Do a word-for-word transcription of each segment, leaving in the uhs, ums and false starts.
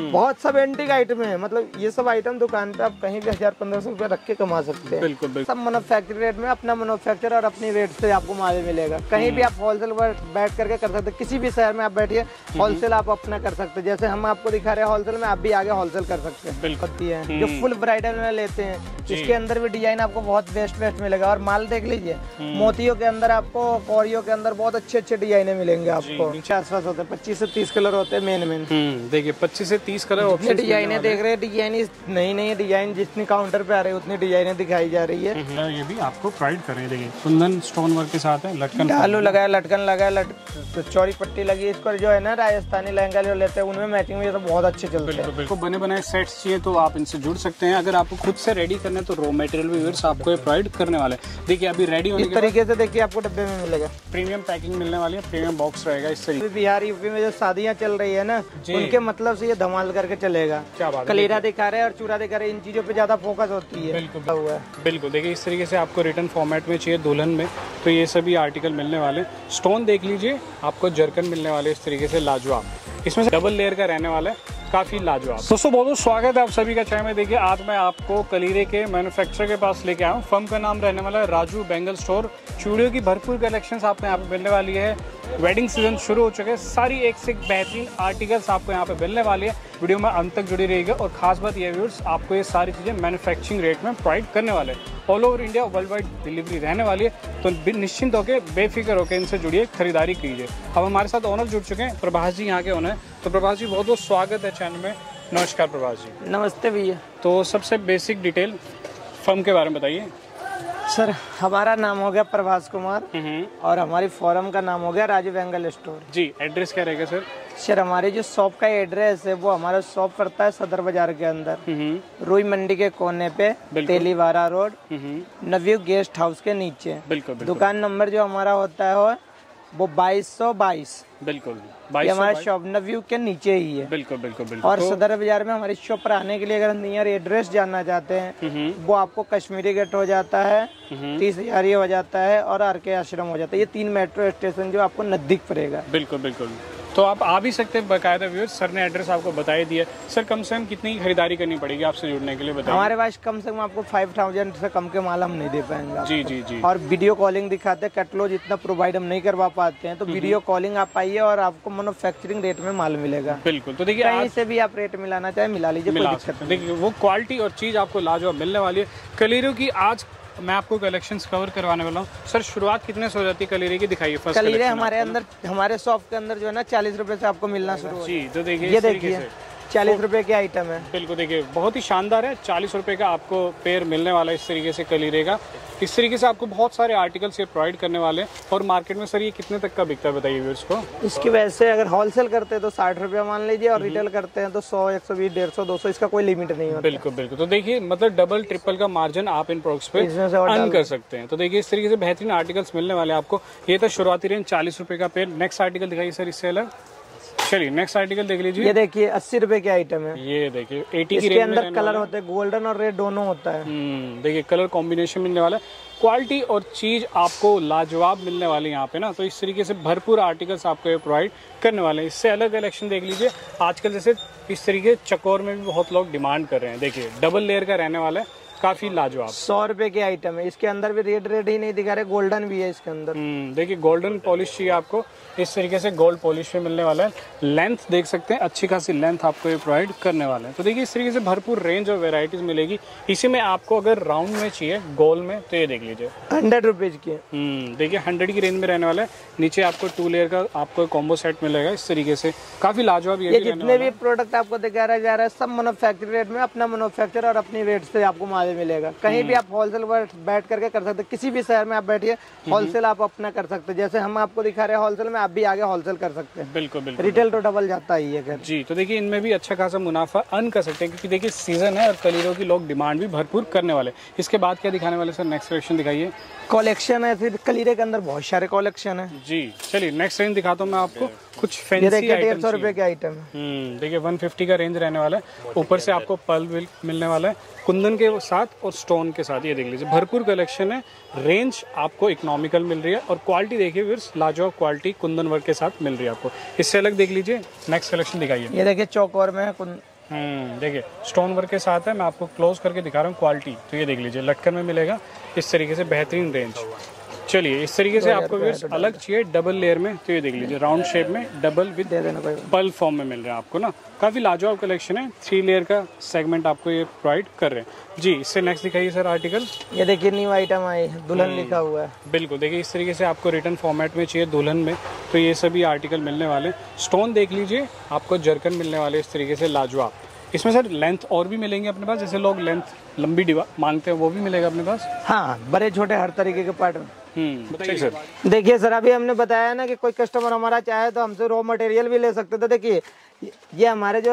बहुत सब antique item है, मतलब ये सब आइटम दुकान पे आप कहीं भी हजार पंद्रह सौ रूपये रख के कमा सकते हैं। बिल्कुल, बिल्कुल। सब मैनुफैक्चर रेट में, अपना मैनुफैक्चर और अपने रेट से आपको माल मिलेगा। कहीं भी आप होलसेल पर बैठ करके कर सकते हैं, किसी भी शहर में आप बैठिए होलसेल आप अपना कर सकते हैं। जैसे हम आपको दिखा रहे हैं होलसेल में, आप भी आगे होलसेल कर सकते हैं। जो फुल ब्राइडल में लेते हैं इसके अंदर भी डिजाइन आपको बहुत बेस्ट बेस्ट मिलेगा। और माल देख लीजिए, मोतियों के अंदर आपको, कौरियों के अंदर बहुत अच्छे अच्छे डिजाइने मिलेंगे आपको। आस पास होते हैं पच्चीस से तीस कलर होते हैं मेन मेन। देखिए पच्चीस से तीस कलर ऑप्शन डिजाइने देख रहे हैं। डिजाइन नई नई डिजाइन जितनी काउंटर पे आ रही है उतनी डिजाइने दिखाई जा रही है। ये भी आपको प्राइड करें, देखिए कुंदन स्टोन वर्क के साथ है, लटकन आलू लगाया, लटकन लगाया, चौड़ी पट्टी लगी। इसको जो है ना राजस्थानी लहंगा जो लेते हैं उनमें मैचिंग में बहुत अच्छे चलते हैं। बने बनाए सेट्स चाहिए तो आप इनसे जुड़ सकते हैं। अगर आपको खुद से रेडी करना है तो रॉ मटेरियल भी व्यूअर्स आपको प्रोवाइड करने वाले। देखिए अभी रेडी होने के तरीके से देखिए आपको डब्बे में मिलेगा, प्रीमियम पैकिंग मिलने वाली है, प्रीमियम बॉक्स रहेगा। इस तरीके बिहार यूपी में जो शादियाँ चल रही है ना उनके मतलब से ये धमाल करके चलेगा। कलीरा दिखा रहे हैं और चूरा दिखा रहे हैं, इन चीजों पे ज्यादा फोकस होती है। बिल्कुल बिल्कुल, देखिए इस तरीके से आपको रिटर्न फॉर्मेट में चाहिए दुल्हन में तो ये सभी आर्टिकल मिलने वाले। स्टोन देख लीजिए, आपको जर्कन मिलने वाले इस तरीके से लाजवाब, इसमें डबल लेयर का रहने वाला है, काफी लाजवाब। दोस्तों बहुत बहुत स्वागत है आप सभी का चाय में। देखिए आज मैं आपको कलीरे के मैन्युफैक्चरर के पास लेके आया हूँ। फर्म का नाम रहने वाला है राजू बैंगल स्टोर। चूड़ियों की भरपूर कलेक्शंस आपको यहाँ पे मिलने वाली है। वेडिंग सीजन शुरू हो चुके हैं, सारी एक से एक बेहतरीन आर्टिकल्स आपको यहाँ पे मिलने वाली है। वीडियो में अंत तक जुड़ी रहेगी और खास बात ये व्यूअर्स आपको ये सारी चीज़ें मैन्युफैक्चरिंग रेट में प्रोवाइड करने वाले हैं। All over India world wide delivery रहने वाली है, तो निश्चिंत होकर बेफिक्र होकर इनसे जुड़िए, खरीदारी कीजिए। अब हमारे साथ ओनर जुड़ चुके हैं, प्रभाष जी यहाँ के ओनर। तो प्रभाष जी बहुत बहुत स्वागत है चैनल में। नमस्कार प्रभाष जी। नमस्ते भैया। तो सबसे बेसिक डिटेल फर्म के बारे में बताइए। सर हमारा नाम हो गया प्रभाष कुमार और हमारी फॉर्म का नाम हो गया राजू बैंगल स्टोर। जी एड्रेस क्या रहेगा सर? सर हमारी जो शॉप का एड्रेस है वो हमारा शॉप पड़ता है सदर बाजार के अंदर, रुई मंडी के कोने पे, Teliwara road, Navyug guest house के नीचे। बिल्कुल, बिल्कुल। दुकान नंबर जो हमारा होता है वो बाईस सौ बाईस। बिल्कुल, ये हमारा शॉप नवयुग के नीचे ही है। बिल्कुल बिल्कुल बिल्कुल। और सदर बाजार में हमारी शॉप पर आने के लिए अगर नियर एड्रेस जानना चाहते हैं वो आपको कश्मीरी गेट हो जाता है, तीस हजार ये हो जाता है और आर के आश्रम हो जाता है। ये तीन मेट्रो स्टेशन जो आपको नजदीक पड़ेगा। बिल्कुल बिल्कुल, तो आप आ भी सकते हैं बकायदा व्यूअर्स। सर ने एड्रेस आपको बताया दिया। सर कम से कम कितनी खरीदारी करनी पड़ेगी आपसे जुड़ने के लिए बताइए। हमारे पास कम से कम आपको फाइव थाउजेंड से कम के माल हम नहीं दे पाएंगे। जी जी जी। और वीडियो कॉलिंग दिखाते हैं, कैटलॉग इतना प्रोवाइड हम नहीं करवा पाते हैं, तो वीडियो कॉलिंग आप आइए और आपको मैनुफैक्चरिंग रेट में माल मिलेगा। बिल्कुल, तो देखिए कहीं से भी आप रेट मिलाना चाहे मिला लीजिए। देखिए वो क्वालिटी और चीज़ आपको लाजवाब मिलने वाली है। कलीरों की आज मैं आपको कलेक्शंस कवर करवाने वाला हूँ। सर शुरुआत कितने से हो जाती है कलीरे की, दिखाइए फर्स्ट। कलीरे हमारे अंदर, हमारे शॉप के अंदर जो है ना चालीस रुपए से आपको मिलना शुरू होता है। जी, तो देखिए ये देखिए चालीस रुपए के आइटम है। बिल्कुल, देखिए बहुत ही शानदार है। चालीस रुपए का आपको पेयर मिलने वाला है इस तरीके से कलीरे का। इस तरीके से आपको बहुत सारे आर्टिकल्स ये प्रोवाइड करने वाले हैं। और मार्केट में सर ये कितने तक का बिकता है बताइए व्यूअर्स को। इसकी वजह से अगर होलसेल करते हैं तो साठ रुपया मान लीजिए और रिटेल करते हैं तो सौ, एक सौ बीस, डेढ़ सौ, दो सौ, इसका कोई लिमिट नहीं होता। बिल्कुल बिल्कुल, तो देखिए मतलब डबल ट्रिपल का मार्जिन आप इन प्रोडक्ट्स पे अर्न कर सकते हैं। तो देखिए इस तरीके से बेहतरीन आर्टिकल्स मिलने वाले आपको। ये था शुरुआती रेंज चालीस रुपये का पेयर। नेक्स्ट आर्टिकल दिखाइए सर इससे अलग। चलिए नेक्स्ट आर्टिकल देख लीजिए। ये देखिए अस्सी रुपए के आइटम है। ये देखिए अस्सी के अंदर कलर होते हैं, गोल्डन और रेड दोनों होता है। देखिए कलर कॉम्बिनेशन मिलने वाला है, क्वालिटी और चीज़ आपको लाजवाब मिलने वाली है यहाँ पे ना। तो इस तरीके से भरपूर आर्टिकल्स आपको ये प्रोवाइड करने वाले हैं। इससे अलग कलेक्शन देख लीजिए। आजकल जैसे इस तरीके चकोर में भी बहुत लोग डिमांड कर रहे हैं। देखिए डबल लेयर का रहने वाला है, काफी लाजवाब। सौ रुपए के आइटम है। इसके अंदर भी रेड रेड ही नहीं दिखा रहे, गोल्डन भी है इसके अंदर। देखिए गोल्डन पॉलिश चाहिए आपको, इस तरीके से गोल्ड पॉलिश में मिलने वाला है। लेंथ देख सकते हैं, अच्छी खासी लेंथ आपको ये प्रोवाइड करने वाला है। तो देखिए इस तरीके से भरपूर रेंज और वेराइटीज मिलेगी। इसी में आपको अगर राउंड में चाहिए गोल में तो ये देख लीजिए हंड्रेड रुपीज की। देखिए हंड्रेड की रेंज में रहने वाला है। नीचे आपको टू लेयर का आपको कॉम्बो सेट मिलेगा इस तरीके से, काफी लाजवाब। ये जितने भी प्रोडक्ट आपको दिखाया जा रहा है सब मैनुफैक्चर रेट में, अपना मैनुफैक्चर और अपनी रेट से आपको मिलेगा। कहीं भी आप होलसेल पर बैठ करके कर सकते हैं, किसी भी शहर में आप बैठिए होलसेल आप अपना कर सकते हैं। जैसे हम आपको दिखा रहे हैं होलसेल में, आप भी आगे होलसेल कर सकते हैं। बिल्कुल बिल्कुल, रिटेल तो डबल जाता ही है। जी, तो देखिए इनमें भी अच्छा खासा मुनाफा अर्न कर सकते हैं, क्योंकि देखिए सीजन है और कलीरों की लोग डिमांड भी भरपूर करने वाले। इसके बाद क्या दिखाने वाले सर? नेक्स्ट कलेक्शन दिखाइए। कलेक्शन है फिर कलीरे के अंदर बहुत सारे कलेक्शन है। जी चलिए नेक्स्ट रेंज दिखाता हूँ मैं आपको। कुछ फैंसी डेढ़ सौ रुपए के आइटम है। देखिए वन फिफ्टी का रेंज रहने वाला है। ऊपर से आपको पल मिलने वाला है, कुंदन के साथ और स्टोन के साथ, ये देख लीजिए भरपूर कलेक्शन है। रेंज आपको इकोनॉमिकल मिल रही है और क्वालिटी देखिए विर्स लाजवाब क्वालिटी कुंदन वर्क के साथ मिल रही है आपको। इससे अलग देख लीजिए नेक्स्ट कलेक्शन दिखाइए, ये देखिए चौकोर में कुन... हम्म देखिए स्टोन वर्क के साथ है। मैं आपको क्लोज करके दिखा रहा हूँ क्वालिटी, तो ये देख लीजिए लटकन में मिलेगा इस तरीके से बेहतरीन रेंज। चलिए इस तरीके से आपको विर्स अलग चाहिए डबल लेयर में, तो ये देख लीजिए राउंड शेप में डबल विद पल फॉर्म में मिल रहा है आपको ना, काफ़ी लाजवाब कलेक्शन है। थ्री लेयर का सेगमेंट आपको ये प्रोवाइड कर रहे हैं जी। इससे नेक्स्ट दिखाइए सर आर्टिकल, ये देखिए न्यू आइटम आई दुल्हन लिखा हुआ है। बिल्कुल देखिए इस तरीके से आपको रिटर्न फॉर्मेट में चाहिए दुल्हन में, तो ये सभी आर्टिकल मिलने वाले। स्टोन देख लीजिए आपको जरकन मिलने वाले इस तरीके से लाजवाब। इसमें सर लेंथ और भी मिलेंगे अपने पास, जैसे लोग लेंथ लंबी डिवा मांगते हैं वो भी मिलेगा अपने पास। हाँ बड़े छोटे हर तरीके के पैटर्न। बताइए सर। देखिए सर अभी हमने बताया ना कि कोई कस्टमर हमारा चाहे तो हमसे रॉ मटेरियल भी ले सकते थे। देखिए ये हमारे जो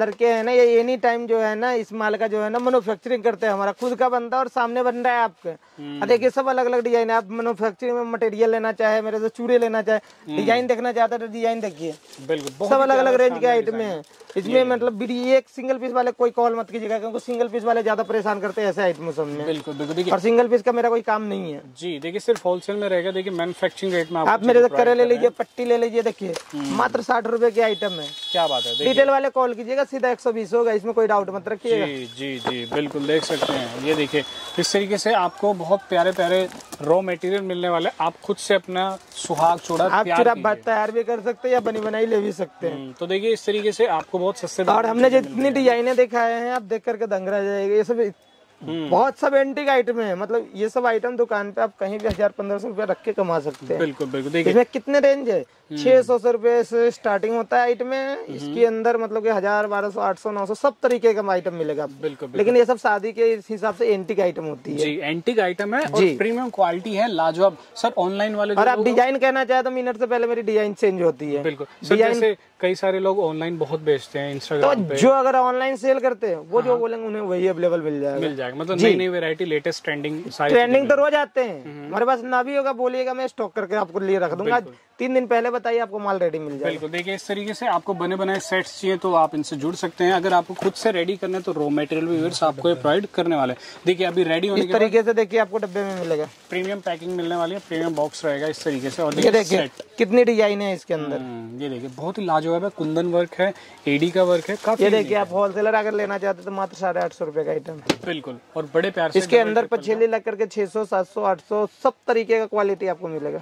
लड़के हैं ना ये एनी टाइम जो है ना इस माल का जो है ना मैन्युफैक्चरिंग करते हैं, हमारा खुद का बनता है और सामने बन रहा है आपके। देखिए सब अलग अलग डिजाइन है, आप मैन्युफैक्चरिंग में मटेरियल लेना चाहे, मेरे से चूड़े लेना चाहे, डिजाइन देखना चाहते तो डिजाइन देखिए बिल्कुल सब अलग अलग रेंज के आइटम है इसमें। मतलब एक सिंगल पीस वाले कोई कॉल मत कीजिएगा क्योंकि सिंगल पीस वाले ज्यादा परेशान करते हैं ऐसे आइटमों में। बिल्कुल और सिंगल पीस का मेरा कोई काम नहीं है जी। देखिए सिर्फ होलसेल में रहेगा, देखिए मैन्युफैक्चरिंग रेट में आप मेरे से करे ले लीजिए, पट्टी ले लीजिए, देखिए मात्र साठ रुपए की आइटम है। क्या बात है, डिटेल वाले कॉल कीजिएगा सीधा एक सौ बीस होगा, इसमें कोई डाउट मत रखिएगा। जी जी जी बिल्कुल देख सकते हैं, ये देखिए इस तरीके से आपको बहुत प्यारे प्यारे रॉ मटेरियल मिलने वाले। आप खुद से अपना सुहाग चूड़ा आप चूड़ा भात तैयार भी कर सकते हैं या बनी बनाई ले भी सकते हैं। तो देखिए इस तरीके से आपको बहुत सस्ते और हमने जितनी डिजाइने दिखाए हैं आप देख करके दंग रह जाएगा। ये सब बहुत सब एंटीक आइटम है, मतलब ये सब आइटम दुकान पे आप कहीं भी हजार पंद्रह सौ रूपया रख के कमा सकते हैं। बिल्कुल बिल्कुल देखिए इसमें कितने रेंज है, छह सौ सौ रूपये से स्टार्टिंग होता है आइटम में। इसके अंदर मतलब कि हजार बारह सौ आठ सौ नौ सौ सब तरीके का आइटम मिलेगा। बिल्कुल लेकिन ये सब शादी के हिसाब से एंटीक आइटम होती है जी, एंटीक आइटम है और प्रीमियम क्वालिटी है लाजवाब। सर ऑनलाइन वाले और आप डिजाइन कहना चाहे तो मिनट से पहले मेरी डिजाइन चेंज होती है। बिल्कुल कई सारे लोग ऑनलाइन बहुत बेचते हैं इंस्टाग्राम पे, जो अगर ऑनलाइन सेल करते हैं वो जो बोलेंगे उन्हें वही अवेलेबल मिल जाएगा। मतलब नई नई वैरायटी लेटेस्ट ट्रेंडिंग ट्रेंडिंग तो रोज आते हैं हमारे पास। ना भी होगा बोलिएगा मैं स्टॉक करके आपको लिए रख दूंगा, तीन दिन पहले बताइए आपको माल रेडी मिल जाएगा। बिल्कुल देखिए इस तरीके से आपको बने बनाए सेट्स चाहिए तो आप इनसे जुड़ सकते हैं। अगर आपको खुद से रेडी करना है तो रॉ मटेरियल भी व्यूअर्स आपको प्रोवाइड करने वाले। देखिए अभी रेडी होने के इस तरीके से देखिए आपको डब्बे में मिलेगा, प्रीमियम पैकिंग मिलने वाली है, प्रीमियम बॉक्स रहेगा इस तरीके से। और देखिए कितनी डिजाइन है इसके अंदर, ये देखिए बहुत ही लाजवाब है, कुंदन वर्क है, एडी का वर्क है काफी। ये देखिए आप होलसेलर अगर लेना चाहते तो मात्र साढ़े आठ सौ रूपये का आइटम। बिल्कुल और बड़े प्यार से इसके अंदर पछेली लग करके छह सौ सात सौ आठ सौ सब तरीके का क्वालिटी आपको मिलेगा,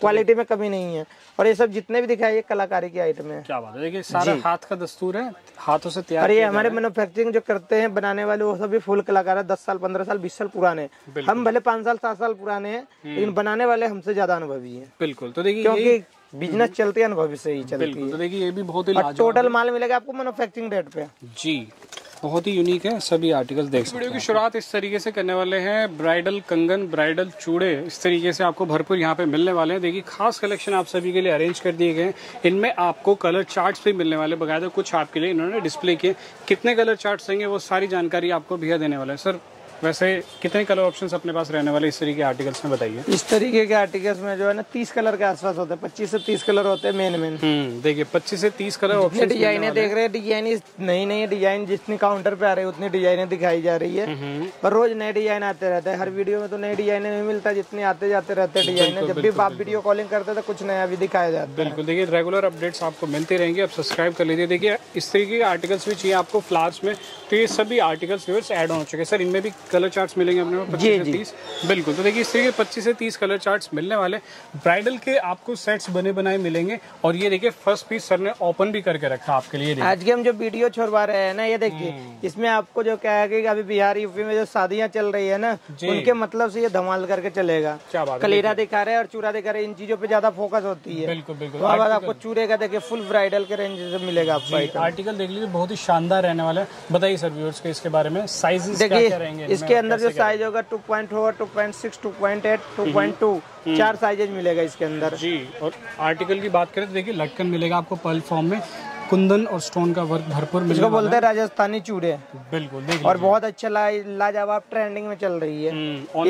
क्वालिटी में कमी नहीं है। और ये सब जितने भी दिखाए ये कलाकारी की आइटम है। क्या बात है, देखिए सारा हाथ का दस्तूर है, हाथों से तैयार। और ये हमारे मैन्युफैक्चरिंग जो करते हैं बनाने वाले वो सभी फुल कलाकार है, दस साल पंद्रह साल बीस साल पुराने। हम भले पाँच साल सात साल पुराने हैं लेकिन बनाने वाले हमसे ज्यादा अनुभवी है। बिल्कुल तो देखिए क्योंकि बिजनेस चलते अनुभवी से ही चलती है। तो देखिए ये भी बहुत ही टोटल माल मिलेगा आपको मैन्युफैक्चरिंग रेट पे जी, बहुत ही यूनिक है सभी आर्टिकल्स देख सकते हैं। वीडियो की शुरुआत इस तरीके से करने वाले हैं, ब्राइडल कंगन ब्राइडल चूड़े इस तरीके से आपको भरपूर यहाँ पे मिलने वाले हैं। देखिए खास कलेक्शन आप सभी के लिए अरेंज कर दिए गए हैं। इनमें आपको कलर चार्ट्स भी मिलने वाले बकायदा, कुछ आपके लिए इन्होंने डिस्प्ले किए। कितने कलर चार्ट्स होंगे वो सारी जानकारी आपको भैया देने वाला है। सर वैसे कितने कलर ऑप्शंस अपने पास रहने वाले इस तरीके के आर्टिकल्स में बताइए। इस तरीके के आर्टिकल्स में जो है ना तीस कलर के आसपास होते हैं, पच्चीस से तीस कलर होते हैं मेन मेन। देखिए पच्चीस से तीस कलर ऑप्शन डिजाइने देख रहे हैं, डिजाइन नई नई डिजाइन जितनी काउंटर पे आ रही है उतनी डिजाइने दिखाई जा रही है। पर रोज नए डिजाइन आते रहते हैं, हर वीडियो में तो नई डिजाइने नहीं मिलता, जितने आते जाते रहते हैं डिजाइने। जब भी आप वीडियो कॉलिंग करते तो कुछ नया भी दिखाया जाता है। बिल्कुल देखिए रेगुलर अपडेट्स आपको मिलते रहेंगे, आप सब्सक्राइब कर लीजिए। देखिए इस तरीके के आर्टिकल्स भी चाहिए आपको फ्लावर्स में, तो ये सभी आर्टिकल्स व्यूअर्स ऐड हो चुके हैं। सर इनमें भी कलर चार्ट्स मिलेंगे अपने को पच्चीस से तीस। बिल्कुल तो देखिए इस तरीके पच्चीस से तीस कलर चार्ट्स मिलने वाले, ब्राइडल के आपको सेट्स बने बनाए मिलेंगे। और ये देखिए फर्स्ट पीस सर ने ओपन भी करके रखा आपके लिए। आज के हम जो वीडियो छोड़वा रहे हैं ना ये देखिए, इसमें आपको जो क्या है कि अभी बिहार यूपी में जो शादियाँ चल रही है ना उनके मतलब से ये धमाल करके चलेगा। कलीरा दिखा रहे हैं और चूड़ा दिखा रहे हैं, इन चीजों पे ज्यादा फोकस होती है। बिल्कुल बिल्कुल आपको चूड़े का देखिए फुल ब्राइडल के रेंज मिलेगा आपको। आर्टिकल देख लीजिए बहुत ही शानदार रहने वाला है। बताइए सर व्यूअर्स के इसके बारे में, साइजेस क्या क्या रहेंगे इसके अंदर? जो साइज होगा two point four, two point six, two point eight, two point two, चार साइजेज मिलेगा इसके अंदर जी। और आर्टिकल की बात करें तो देखिए लटकन मिलेगा आपको पर्ल फॉर्म में, कुंदन और स्टोन का वर्क भरपूर मिलेगा। इसको बोलते हैं राजस्थानी चूड़े। बिल्कुल देख और बहुत अच्छा लाजवाब ट्रेंडिंग में चल रही है।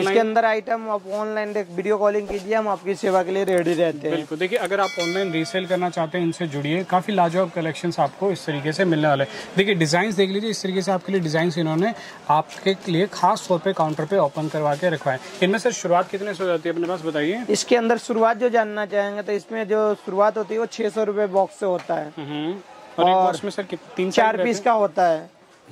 इसके अंदर आइटम आप ऑनलाइन वीडियो कॉलिंग कीजिए, हम आपकी सेवा के लिए रेडी रहते हैं। बिल्कुल देखिए, अगर आप ऑनलाइन रीसेल करना चाहते हैं इनसे जुड़िए, काफी लाजवाब कलेक्शन आपको इस तरीके से मिलने वाले हैं। देखिए डिजाइन देख लीजिए, इस तरीके से आपके लिए डिजाइन इन्होंने आपके लिए खास तौर पर काउंटर पे ओपन करवा के रखवाए। इनमें से शुरुआत कितने से हो जाती है अपने पास बताइए? इसके अंदर शुरुआत जो जानना चाहेंगे तो इसमें जो शुरुआत होती है वो छह सौ रुपए बॉक्स से होता है। और, और बॉक्स में सर तीन चार पीस का होता है।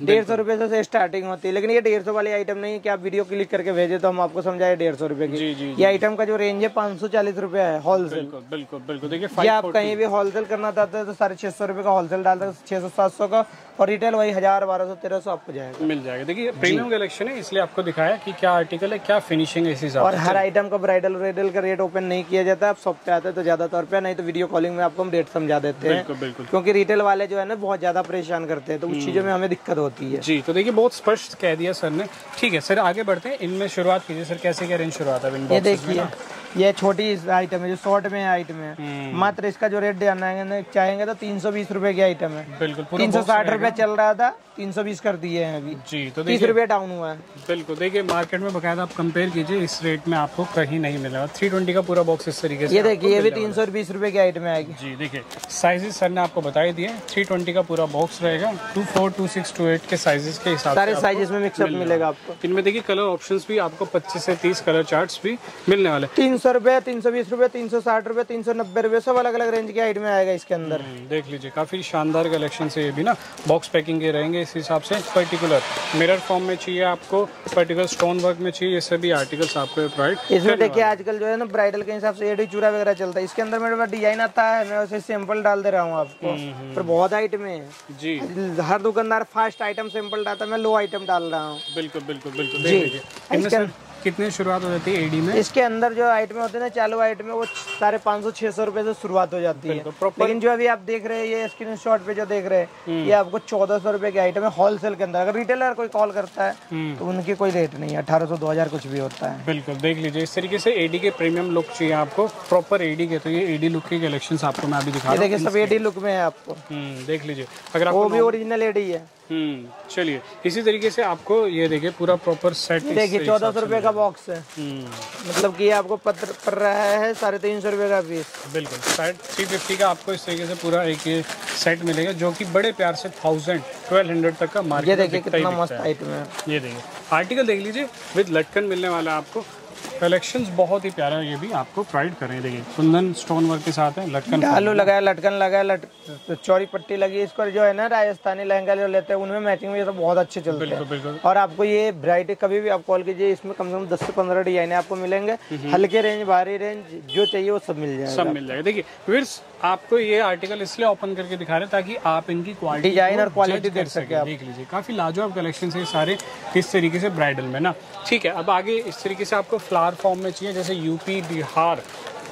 डेढ़ सौ रुपए से स्टार्टिंग होती है, लेकिन ये डेढ़ सौ वाली आइटम नहीं है कि आप वीडियो क्लिक करके भेजे तो हम आपको समझाए डेढ़ सौ रुपए की। ये आइटम का जो रेंज है पाँच सौ चालीस रुपए है होलसेल। बिल्कुल बिल्कुल बिल्कुल देखिए, ये आप कहीं भी होलसेल करना चाहते हैं तो साढ़े छह सौ रुपए का होलसेल डालते हैं, छह सौ सात सौ का, और रिटेल वही हजार बारह सौ तेरह सौ आपको जाएगा मिल जाएगा। देखिए प्रीमियम कलेक्शन है, इसलिए आपको दिखाया कि क्या आर्टिकल है, क्या फिनिशिंग है इस हिसाब से। और हर आइटम का ब्राइडल रेडल का रेट ओपन नहीं किया जाता, आप शॉप पे आते हैं तो ज्यादा तौर पर, नहीं तो वीडियो कॉलिंग में आपको हम रेट समझा देते हैं। क्योंकि रिटेल वाले जो है ना बहुत ज्यादा परेशान करते हैं, तो उस चीजों में हमें दिक्कत है। जी तो देखिए बहुत स्पष्ट कह दिया सर ने। ठीक है सर आगे बढ़ते हैं, इनमें शुरुआत कीजिए सर, कैसे क्या रेंज शुरुआत है? ये देखिए ये छोटी आइटम है जो शॉर्ट में आइटम है, मात्र इसका जो रेट जानना चाहेंगे तो तीन सौ बीस रूपए की आइटम है। बिल्कुल तीन सौ साठ रूपए चल रहा था, तीन सौ बीस कर दिए हैं अभी। जी तो तीस रूपए डाउन हुआ है। बिल्कुल देखिए मार्केट में बकायदा आप कंपेयर कीजिए, इस रेट में आपको कहीं नहीं मिलेगा। थ्री ट्वेंटी का पूरा बॉक्स इस तरीके से। ये देखिए ये भी तीन सौ बीस रूपए की आइटम आएगी। जी देखिए साइजेस सर ने आपको बताई दिए, थ्री ट्वेंटी का पूरा बॉक्स रहेगा, two four two six two eight के साइजेस के हिसाब से सारे साइजेस में मिक्सअप मिलेगा आपको। इनमें देखिए कलर ऑप्शंस भी आपको पच्चीस से तीस कलर चार्ट्स भी मिलने वाले। तीन सौ रुपए तीन सौ बीस रुपए तीन सौ साठ रुपए तीन सौ नब्बे रुपए सब अलग अलग रेंज के आइटम आएगा इसके अंदर। देख लीजिए काफी शानदार कलेक्शन से, ये भी ना बॉक्स पैकिंग के रहेंगे इस हिसाब से। पर्टिकुलर मिरर फॉर्म में चाहिए आपको, पर्टिकुलर स्टोन वर्क में चाहिए, ये सभी आर्टिकल्स आपको प्रोवाइड। इसमें देखिए आजकल जो है ना ब्राइडल के हिसाब से एडी चूड़ा वगैरह चलता है, इसके अंदर मेरे पास डिजाइन आता है, मैं उसे सैंपल डाल दे रहा हूँ आपको, पर बहुत आइटम है। जी हर दुकानदार फास्ट आइटम सैंपल डालता है, मैं लो आइटम डाल रहा हूँ। बिल्कुल बिल्कुल बिल्कुल देखिए कितने शुरुआत हो जाती है एडी में? इसके अंदर जो आइटमें होते हैं ना चालू आइटमें वो साढ़े पाँच सौ छह सौ रुपए से शुरुआत हो जाती है। लेकिन जो अभी आप देख रहे हैं ये स्क्रीनशॉट पे जो देख रहे हैं ये आपको चौदह सौ रुपए की आइटम है होलसेल के अंदर। अगर रिटेलर कोई कॉल करता है तो उनकी कोई रेट नहीं है, अठारह सौ दो हजार कुछ भी होता है। बिल्कुल देख लीजिए इस तरीके से एडी के प्रीमियम लुक चाहिए आपको, प्रॉपर एडी के, तो ये एडी लुक के कलेक्शन आपको मैं अभी दिखा रहा हूं। देखिए सब एडी लुक में है आपको, देख लीजिए अगर वो भी ओरिजिनल एडी है। हम्म चलिए इसी तरीके से आपको ये देखिए पूरा प्रॉपर सेट। देखिए चौदह सौ रुपए का बॉक्स है, मतलब कि आपको पत्र पड़ रहा है साढ़े तीन सौ रुपए का पीस। बिल्कुल साइड थ्री फिफ्टी का आपको इस तरीके से पूरा एक ये सेट मिलेगा, जो कि बड़े प्यार से थाउजेंड ट्वेल्व हंड्रेड तक का मार्केट। ये देखिए कितना मस्त आइटम है, ये देखिए आर्टिकल देख लीजिए विद लटकन मिलने वाला आपको। कलेक्शंस बहुत ही प्यारा है, ये भी आपको प्राइड करें। देखिए कुंदन स्टोन वर्क के साथ है, लटकन आलू लगाया, लटकन लगाया, लट चौड़ी पट्टी लगी। इसको जो है ना राजस्थानी लहंगा जो लेते हैं उनमें मैचिंग में ये तो बहुत अच्छे चलते हैं। बिल्कुल बिल्कुल। और आपको ये वैरायटी कभी भी आप कॉल कीजिए, इसमें कम से कम दस से पंद्रह डिजाइन आपको मिलेंगे, हल्के रेंज भारी रेंज जो चाहिए वो सब मिल जाएगा, सब मिल जाएगा। देखिए वीर्स आपको ये आर्टिकल इसलिए ओपन करके दिखा रहे हैं ताकि आप इनकी क्वालिटी डिजाइन और क्वालिटी देख सके। देख लीजिए काफी लाजवाब कलेक्शन है सारे इस तरीके से ब्राइडल में ना। ठीक है अब आगे इस तरीके से आपको फ्लावर फॉर्म में चाहिए, जैसे यूपी बिहार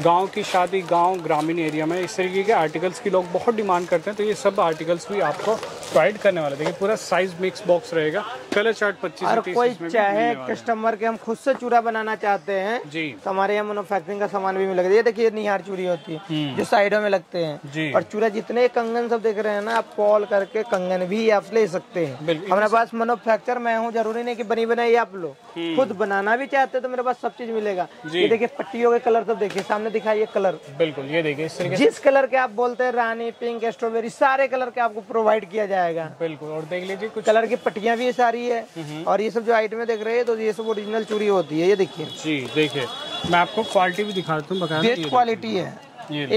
गांव की शादी, गांव ग्रामीण एरिया में इस तरीके के आर्टिकल्स की लोग बहुत डिमांड करते हैं, तो ये सब आर्टिकल्स भी आपको प्रोवाइड करने वाले। देखिए पूरा साइज मिक्स बॉक्स रहेगा, कलर चार्ट पच्चीस और कोई चाहे कस्टमर के हम खुद से चूड़ा बनाना चाहते हैं जी, तो हमारे यहाँ मैनुफैक्चरिंग का सामान भी मिलेगा। ये देखिए निहार चूड़ी होती है जो साइडों में लगते हैं, और चूड़ा जितने कंगन सब देख रहे हैं ना, आप कॉल करके कंगन भी आप ले सकते हैं। हमारे पास मैनुफैक्चर मैं हूँ, जरूरी नहीं की बनी बनाई, आप लोग खुद बनाना भी चाहते तो मेरे पास सब चीज मिलेगा। ये देखिए पट्टियों के कलर सब देखिए सामने दिखा, ये कलर बिल्कुल ये देखिए जिस कलर के आप बोलते हैं रानी पिंक स्ट्रॉबेरी सारे कलर के आपको प्रोवाइड किया जाएगा। बिल्कुल और देख लीजिए कुछ कलर की पट्टियाँ भी सारी है, और ये सब जो आइटमें देख रहे हैं तो ये सब ओरिजिनल चूड़ी होती है। ये देखिए जी देखिए मैं आपको क्वालिटी भी दिखाता हूँ, बेस्ट क्वालिटी है,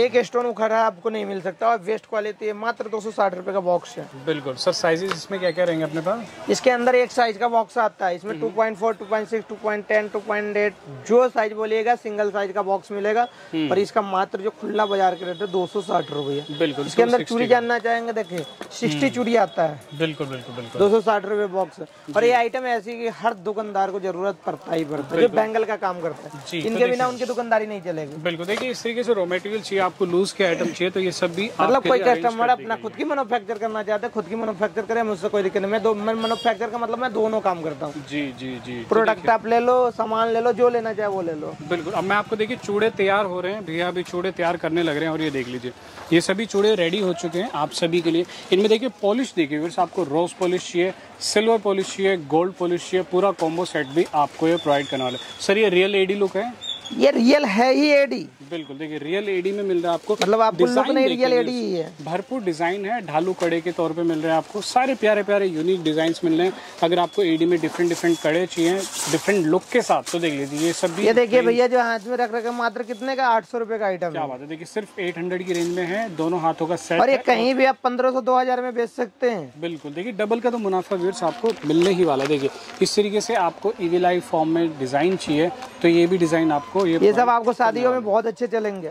एक स्टोन उखड़ा आपको नहीं मिल सकता, और वेस्ट क्वालिटी है, मात्र दो सौ साठ रुपए का बॉक्स है। बिल्कुल सर साइजेस इसमें क्या क्या रहेंगे अपने पास? इसके अंदर एक साइज का बॉक्स आता है, इसमें two point four, two point six, two point ten, two point eight जो साइज बोलिएगा सिंगल साइज का बॉक्स मिलेगा, और इसका मात्र जो खुला बाजार के रेट है दो सौ साठ रुपये। बिल्कुल इसके अंदर चूड़ी जानना चाहेंगे, देखिये सिक्सटी चूड़ी आता है। बिल्कुल बिल्कुल बिल्कुल दो सौ साठ रुपए बॉक्स, और ये आइटम ऐसी की हर दुकानदार को जरूरत पड़ता ही पड़ता है, जो बैंगल का काम करता है, इनके बिना उनकी दुकानदारी नहीं चलेगी। बिल्कुल देखिए इस तरीके से रोमेटिकल मटेरियल चाहिए, आपको लूज के आइटम चाहिए, तो ये सब भी मतलब कोई कस्टमर अपना खुद की मैन्युफैक्चर करना चाहता है, खुद की मैन्युफैक्चर करे, मुझसे कोई दिक्कत नहीं। मैं दो मैन्युफैक्चर का मतलब मैं दोनों काम करता हूँ। जी जी जी प्रोडक्ट आप ले लो, सामान ले लो, जो लेना चाहे वो ले लो। बिल्कुल। अब मैं आपको देखिए चूड़े तैयार हो रहे हैं, भैया अभी चूड़े तैयार करने लग रहे हैं, और ये देख लीजिए ये सभी चूड़े रेडी हो चुके हैं आप सभी के लिए। इनमें देखिए पॉलिश देखिए, फिर आपको रोज पॉलिश चाहिए, सिल्वर पॉलिश चाहिए, गोल्ड पॉलिश चाहिए, पूरा कॉम्बो सेट भी आपको ये प्रोवाइड करने वाला है। सर ये रियल एडी लुक है, ये रियल है ही एडी। बिल्कुल देखिए रियल एडी में मिल रहा है आपको, मतलब आपको लुक नहीं रियल एडी ही है, भरपूर डिजाइन है, ढालू कड़े के तौर पे मिल रहे हैं आपको, सारे प्यारे प्यारे यूनिक डिजाइन्स मिल रहे हैं। अगर आपको एडी में डिफरेंट डिफरेंट कड़े चाहिए डिफरेंट लुक के साथ तो देख लीजिए ये सब भी। ये देखिए भैया जो हाथ में रख रखा मात्र कितने का, आठ सौ रुपए का आइटम। क्या बात है, देखिए सिर्फ एट हंड्रेड की रेंज में है दोनों हाथों का सेट, और ये कहीं भी आप पंद्रह सौ दो हजार में बेच सकते हैं। बिल्कुल देखिए डबल का तो मुनाफा व्यूअर्स आपको मिलने ही वाला है। देखिए इस तरीके से आपको ईवी लाइव फॉर्म में डिजाइन चाहिए तो ये भी डिजाइन आपको ये, ये सब आपको शादियों में बहुत अच्छे चलेंगे।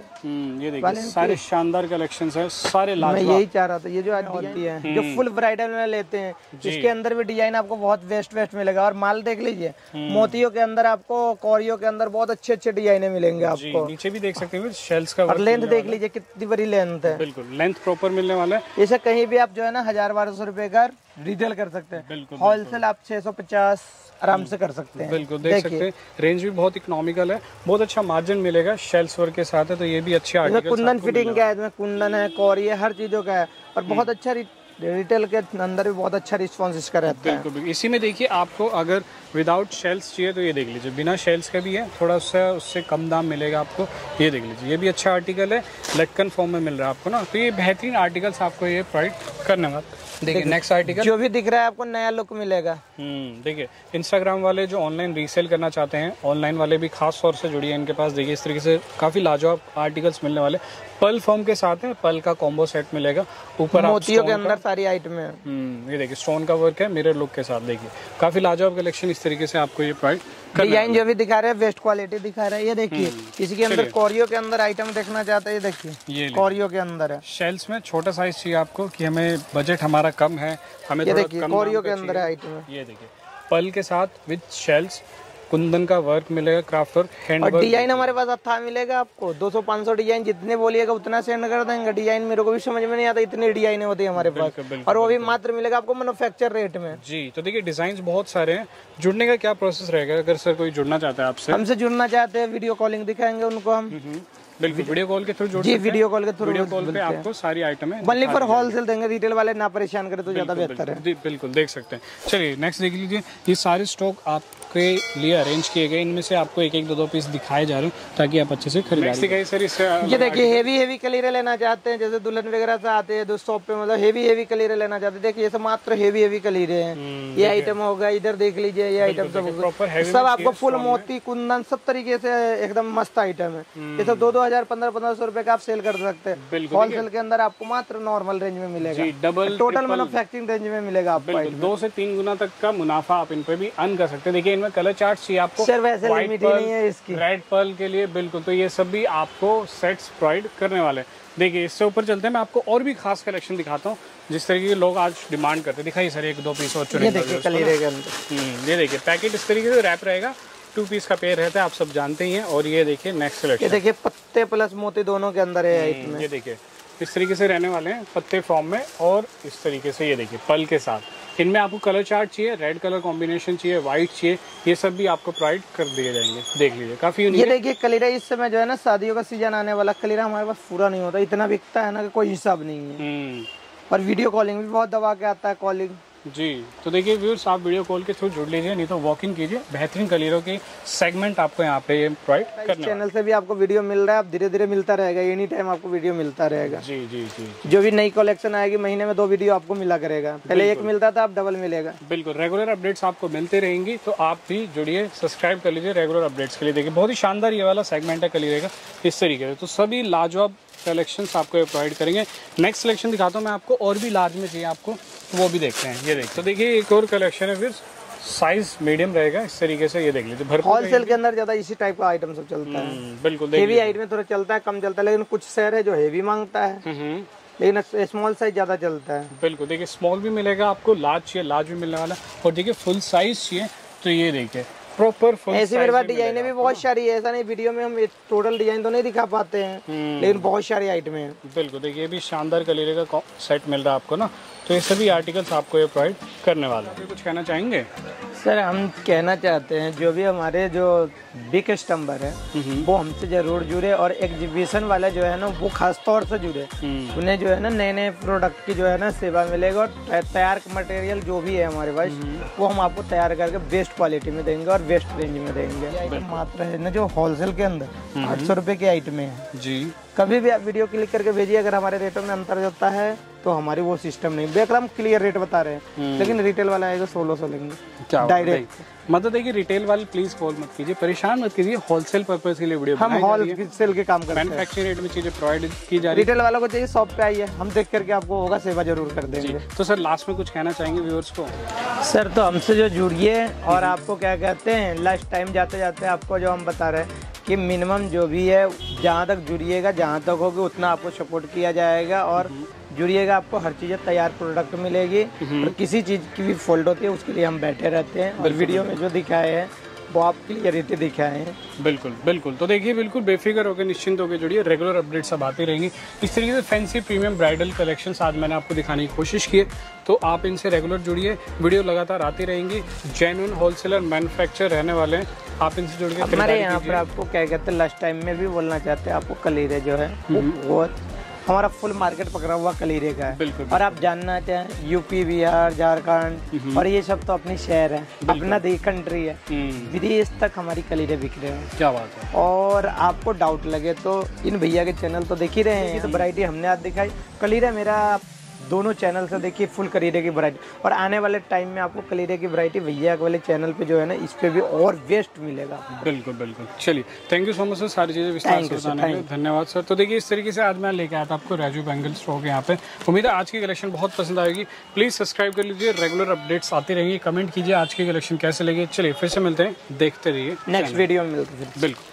ये देखिए सारे शानदार कलेक्शंस हैं, सारे लाजवाब। मैं यही चाह रहा था, ये जो आज दिखती है जो फुल ब्राइडल में लेते हैं इसके अंदर भी डिजाइन आपको बहुत वेस्ट वेस्ट मिलेगा। और माल देख लीजिए, मोतियों के अंदर आपको, कौरियों के अंदर बहुत अच्छे अच्छे डिजाइने मिलेंगे आपको। नीचे भी देख सकते हैं शेल्स का, और लेंथ देख लीजिए कितनी बड़ी लेंथ है। बिल्कुल लेंथ प्रॉपर मिलने वाला है। इसे कहीं भी आप जो है ना हजार बारह सौ रूपये का रिटेल कर सकते हैं, होलसेल आप छह सौ पचास आराम से कर सकते हैं। बिल्कुल देख सकते हैं रेंज भी बहुत इकोनॉमिकल है, बहुत अच्छा मार्जिन मिलेगा शेल्स वर्क के साथ है, तो ये भी अच्छी आर्टिकल। कुंदन फिटिंग का है इसमें, कुंदन है, कौरी है, हर चीजों का है, और बहुत अच्छा रिटेल के अंदर भी बहुत अच्छा रिस्पॉन्स इसका रहता है। बिल्कुल इसी में देखिए आपको अगर विदाउट शेल्स चाहिए तो ये देख लीजिए बिना शेल्स का भी है, थोड़ा सा उससे कम दाम मिलेगा आपको। ये देख लीजिए ये भी अच्छा आर्टिकल है, लटकन फॉर्म में मिल रहा है आपको ना, तो ये बेहतरीन आर्टिकल्स आपको ये प्रोवाइड करने वाला। देखिए नेक्स्ट आर्टिकल जो भी दिख रहा है आपको नया लुक मिलेगा। हम्म देखिए इंस्टाग्राम वाले जो ऑनलाइन रीसेल करना चाहते हैं, ऑनलाइन वाले भी खास तौर से जुड़िए इनके पास। देखिए इस तरीके से काफी लाजवाब आर्टिकल्स मिलने वाले, पल फॉर्म के साथ है, पल का कॉम्बो सेट मिलेगा, ऊपर मोतियों के अंदर सारी आइटम है। हम्म ये देखिए स्टोन का वर्क है मिरर लुक के साथ, देखिए काफी लाजवाब कलेक्शन इस तरीके से आपको ये प्रोवाइड। डिजाइन जो भी दिखा रहे हैं बेस्ट क्वालिटी दिखा रहे हैं। ये देखिए इसी के अंदर कोरियो के अंदर आइटम देखना चाहते हैं, ये देखिए कोरियो के अंदर है। शेल्स में छोटा साइज चाहिए आपको कि हमें बजट हमारा कम है, हमें थोड़ा कम कोरियो के अंदर आइटम है। ये देखिए पल के साथ विद शेल्स, कुंदन का वर्क मिलेगा, क्राफ्ट वर्क, हैंड वर्क। और डिजाइन हमारे पास अथा मिलेगा आपको, दो सौ पाँच सौ डिजाइन जितने बोलिएगा उतना सेंड कर देंगे। डिजाइन मेरे को भी समझ में नहीं आता, इतने डिजाइने होती है हमारे पास, और वो भी मात्र मिलेगा आपको मैन्युफैक्चर रेट में। जी तो देखिए डिजाइन बहुत सारे हैं। जुड़ने का क्या प्रोसेस रहेगा, अगर सर कोई जुड़ना चाहता है आपसे? हमसे जुड़ना चाहते हैं वीडियो कॉलिंग दिखाएंगे उनको हम। बिल्कुल वीडियो कॉल के थ्रू जोड़ जी, वीडियो कॉल के थ्रू वीडियो कॉल पे आपको सारी आइटम है, ओनली फॉर होलसेल देंगे, रिटेल वाले ना परेशान करें तो ज्यादा बेहतर है। जी बिल्कुल देख सकते हैं। चलिए नेक्स्ट देख लीजिए, ये सारे स्टॉक आपके लिए अरेंज किए गए, इनमें से आपको एक एक दो दो पीस दिखाए जा रहे हैं ताकि आप अच्छे से खरीदारी। सर ये देखिए हेवी हेवी कलीरे लेना चाहते हैं, जैसे दुल्हन वगैरह से आते हैं शॉप पे, मतलब हेवी हेवी कलीरे लेना चाहते हैं। देखिए ये सब मात्र हेवी हेवी कलीरे हैं, ये आइटम होगा, इधर देख लीजिए ये आइटम सब होगा, सब आपको फुल मोती कुंदन सब तरीके से एकदम मस्त आइटम है। ये सब दो दो हजार पंद्रह पंद्रह सौ रुपए का आप सेल कर सकते हैं। होलसेल के अंदर आपको मात्र नॉर्मल रेंज में मिलेगा, डबल टोटल मैन्युफैक्चरिंग रेंज में मिलेगा आपको, दो से तीन गुना तक का मुनाफा आप इन पे भी अर्न कर सकते हैं। देखिए इनमें कलर चार्ट चाहिए आपको, सर वैसे लिमिट ही नहीं है इसकी रेड पर्ल के लिए। बिल्कुल तो ये सब भी आपको सेट्स प्रोवाइड करने वाले हैं। देखिए इससे ऊपर चलते हैं, मैं आपको और भी खास कलेक्शन दिखाता हूँ जिस तरीके के लोग आज डिमांड करते हैं। दिखाइए सर एक दो पीस और चुनिए। ये देखिए पैकेट इस तरीके से रैप रहेगा, टू पीस का पेयर रहता है, आप सब जानते ही हैं। और ये देखिए नेक्स्ट कलेक्शन, ये देखिए पत्ते प्लस मोती दोनों के अंदर है इसमें। ये देखिए इस तरीके से रहने वाले हैं पत्ते फॉर्म में, और इस तरीके से ये देखिए पल के साथ। इनमें आपको कलर चार्ट चाहिए, रेड कलर कॉम्बिनेशन चाहिए, व्हाइट चाहिए, ये सब भी आपको प्रोवाइड कर दिए जाएंगे। देख लीजिए काफी यूनिक। ये देखिए कलीरा इस समय जो है ना शादियों का सीजन आने वाला, कलीरा हमारे पास पूरा नहीं होता, इतना बिकता है ना कि कोई हिसाब नहीं है। और वीडियो कॉलिंग भी बहुत दबा के आता है कॉलिंग। जी तो देखिए व्यूअर्स आप वीडियो कॉल के थ्रू जुड़ लीजिए, नहीं तो वॉक इन कीजिए, बेहतरीन कलीरों के सेगमेंट आपको यहाँ पे प्रोवाइड करने। चैनल से भी आपको वीडियो मिल रहा है, आप धीरे धीरे मिलता रहेगा, एनी टाइम आपको वीडियो मिलता रहेगा। जी जी जी जो भी नई कलेक्शन आएगी महीने में दो वीडियो आपको मिला करेगा, पहले एक मिलता था अब डबल मिलेगा। बिल्कुल रेगुलर अपडेट्स आपको मिलते रहेंगी, तो आप भी जुड़िए, सब्सक्राइब कर लीजिए रेगुलर अपडेट्स के लिए। देखिए बहुत ही शानदार ये वाला सेगमेंट है कलीरे का इस तरीके से, तो सभी लाजवाब कलेक्शंस आपको प्रोवाइड करेंगे। नेक्स्ट कलेक्शन दिखाता हूँ मैं आपको, और भी लार्ज में चाहिए आपको वो भी देखते हैं। ये देखिए तो देखिए एक और कलेक्शन है, फिर साइज मीडियम रहेगा इस तरीके से। ये देख लीजिए भरपूर होलसेल के अंदर ज्यादा इसी टाइप का आइटम सब चलता है। बिल्कुल हेवी आइटम में थोड़ा चलता है, कम चलता है, लेकिन कुछ शेयर है जो हेवी मांगता है, लेकिन स्मॉल साइज ज्यादा चलता है। बिल्कुल देखिए स्मॉल भी मिलेगा आपको, लार्ज चाहिए लार्ज भी मिलने वाला, और देखिए फुल साइज चाहिए तो ये देखिए प्रॉपर ऐसी मेरे पास डिजाइने भी बहुत सारी है। ऐसा नहीं वीडियो में हम टोटल डिजाइन तो नहीं दिखा पाते हैं, लेकिन बहुत सारी आइटम है। बिल्कुल देखिए, भी शानदार कलीरे का सेट मिल रहा है आपको ना, तो ये सभी आर्टिकल्स आपको ये प्रोवाइड करने वाला है। कुछ कहना चाहेंगे सर? हम कहना चाहते हैं जो भी हमारे जो बिग कस्टमर है वो हमसे जरूर जुड़े, और एग्जीबिशन वाला जो है ना वो खास तौर से जुड़े, उन्हें जो है ना नए नए प्रोडक्ट की जो है ना सेवा मिलेगा। और तैयार मटेरियल जो भी है हमारे पास वो हम आपको तैयार करके बेस्ट क्वालिटी में देंगे और बेस्ट रेंज में देंगे। मात्रा है ना जो होलसेल के अंदर आठ सौ रुपए की आइटमें है जी। कभी भी आप वीडियो क्लिक करके भेजिए, अगर हमारे रेटों में अंतर होता है तो हमारी वो सिस्टम नहीं। देख रहा हम क्लियर रेट बता रहे हैं, लेकिन रिटेल वाला आएगा सोलह सौ लेंगे डायरेक्ट। मतलब देखिए रिटेल वाले प्लीज कॉल मत कीजिए, परेशान मत कीजिए, होलसेल पर्पस के लिए वीडियो हम होलसेल के काम करते हैं, मैन्युफैक्चरिंग रेट में चीजें प्रोवाइड की जा रही है। रिटेल वालों को चाहिए शॉप पे आइए, हम देख करके आपको होगा सेवा जरूर कर देंगे। तो सर लास्ट में कुछ कहना चाहेंगे व्यूअर्स को? सर तो हमसे जो जुड़िए, और आपको क्या कहते हैं लास्ट टाइम जाते जाते आपको जो हम बता रहे हैं कि मिनिमम जो भी है जहाँ तक जुड़िएगा, जहाँ तक होगी उतना आपको सपोर्ट किया जाएगा। और जुड़िएगा आपको हर चीज़ें तैयार प्रोडक्ट मिलेगी, और किसी चीज़ की भी फॉल्ट होती है उसके लिए हम बैठे रहते हैं, और वीडियो में जो दिखाए हैं वो आप क्लियरिटी दिखाए हैं। बिल्कुल बिल्कुल, तो देखिए बिल्कुल बेफिक्र होकर निश्चिंत होकर जुड़िए, रेगुलर अपडेट सब आती रहेंगी। इस तरीके से फैंसी प्रीमियम ब्राइडल कलेक्शन आज मैंने आपको दिखाने की कोशिश की है, तो आप इनसे रेगुलर जुड़िए, वीडियो लगातार आती रहेंगी। जेन्युइन होलसेलर मैन्युफैक्चर रहने वाले हैं, आप इनसे जुड़िए। हमारे यहाँ पर आपको क्या कहते हैं लास्ट टाइम में भी बोलना चाहते हैं, आपको कलीरे जो है बहुत हमारा फुल मार्केट पकड़ा हुआ कलीरे का है। बिल्कुल, और आप जानना चाहें यूपी, बिहार, झारखंड और ये सब तो अपने शहर है, अपना देश कंट्री है, विदेश तक हमारी कलीरे बिक रहे हैं। क्या बात है। और आपको डाउट लगे तो इन भैया के चैनल तो देख ही रहे हैं, तो वैरायटी हमने आज दिखाई। कलीरा मेरा दोनों चैनल से देखिए फुल कलीरे की वैरायटी, और आने वाले टाइम में आपको कलीरे की वैरायटी भैया वाले चैनल पे जो है ना इस पे भी और बेस्ट मिलेगा। बिल्कुल बिल्कुल, चलिए thank you so much sir, सारी चीज़ें विस्तार से बताने के लिए धन्यवाद सर। तो देखिए इस तरीके से आज मैं लेके आया था आपको राजू बैंगल्स स्टोर के यहाँ पे। उम्मीद है आज की कलेक्शन बहुत पसंद आएगी, प्लीज़ सब्सक्राइब कर लीजिए, रेगुलर अपडेट्स आती रहेंगी। कमेंट कीजिए आज की कलेक्शन कैसे लगे। चलिए फिर से मिलते हैं, देखते रहिए नेक्स्ट वीडियो में। बिल्कुल।